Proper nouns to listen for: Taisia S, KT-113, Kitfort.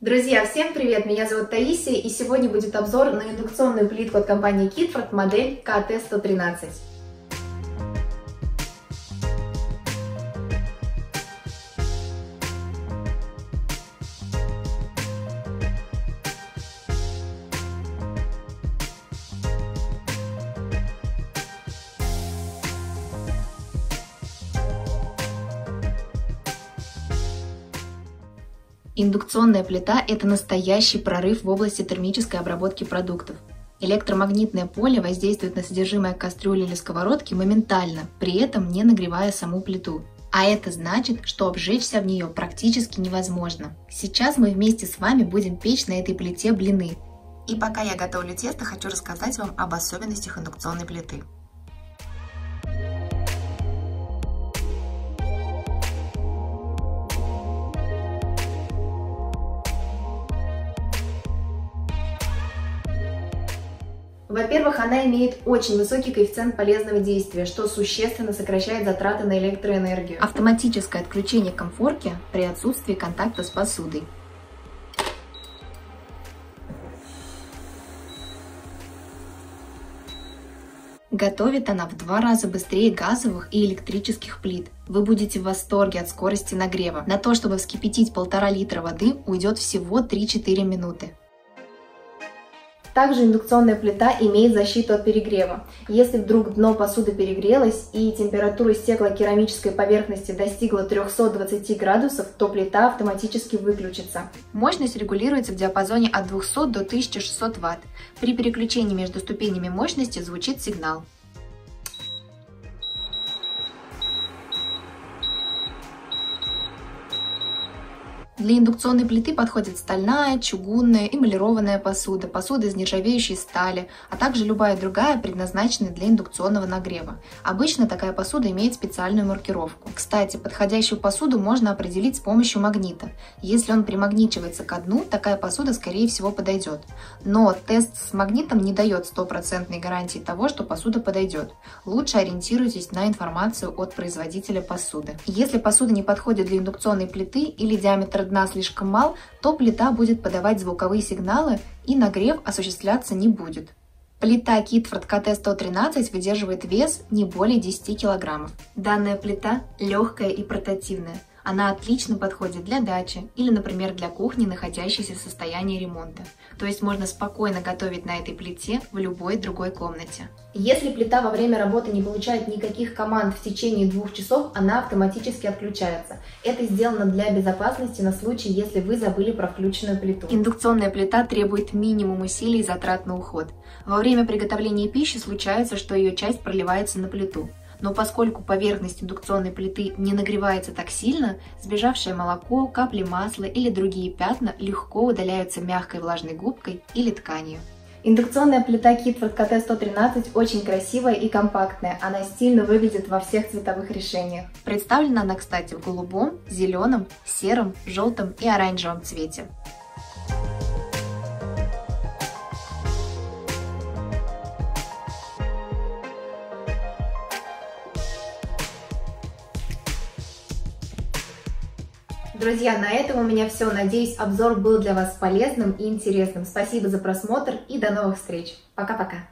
Друзья, всем привет! Меня зовут Таисия, и сегодня будет обзор на индукционную плитку от компании Kitfort, модель KT-113. Индукционная плита – это настоящий прорыв в области термической обработки продуктов. Электромагнитное поле воздействует на содержимое кастрюли или сковородки моментально, при этом не нагревая саму плиту. А это значит, что обжечься в нее практически невозможно. Сейчас мы вместе с вами будем печь на этой плите блины. И пока я готовлю тесто, хочу рассказать вам об особенностях индукционной плиты. Во-первых, она имеет очень высокий коэффициент полезного действия, что существенно сокращает затраты на электроэнергию. Автоматическое отключение комфорки при отсутствии контакта с посудой. Готовит она в 2 раза быстрее газовых и электрических плит. Вы будете в восторге от скорости нагрева. На то, чтобы вскипятить 1,5 литра воды, уйдет всего 3-4 минуты. Также индукционная плита имеет защиту от перегрева. Если вдруг дно посуды перегрелось и температура стеклокерамической поверхности достигла 320 градусов, то плита автоматически выключится. Мощность регулируется в диапазоне от 200 до 1600 Вт. При переключении между ступенями мощности звучит сигнал. Для индукционной плиты подходит стальная, чугунная, эмалированная посуда, посуда из нержавеющей стали, а также любая другая, предназначенная для индукционного нагрева. Обычно такая посуда имеет специальную маркировку. Кстати, подходящую посуду можно определить с помощью магнита. Если он примагничивается ко дну, такая посуда, скорее всего, подойдет. Но тест с магнитом не дает стопроцентной гарантии того, что посуда подойдет. Лучше ориентируйтесь на информацию от производителя посуды. Если посуда не подходит для индукционной плиты или диаметр дна слишком мал, то плита будет подавать звуковые сигналы и нагрев осуществляться не будет. Плита Kitfort KT-113 выдерживает вес не более 10 кг. Данная плита легкая и портативная. Она отлично подходит для дачи или, например, для кухни, находящейся в состоянии ремонта. То есть можно спокойно готовить на этой плите в любой другой комнате. Если плита во время работы не получает никаких команд в течение 2 часов, она автоматически отключается. Это сделано для безопасности на случай, если вы забыли про включенную плиту. Индукционная плита требует минимум усилий и затрат на уход. Во время приготовления пищи случается, что ее часть проливается на плиту. Но поскольку поверхность индукционной плиты не нагревается так сильно, сбежавшее молоко, капли масла или другие пятна легко удаляются мягкой влажной губкой или тканью. Индукционная плита Kitfort KT-113 очень красивая и компактная, она стильно выглядит во всех цветовых решениях. Представлена она, кстати, в голубом, зеленом, сером, желтом и оранжевом цвете. Друзья, на этом у меня все. Надеюсь, обзор был для вас полезным и интересным. Спасибо за просмотр и до новых встреч. Пока-пока.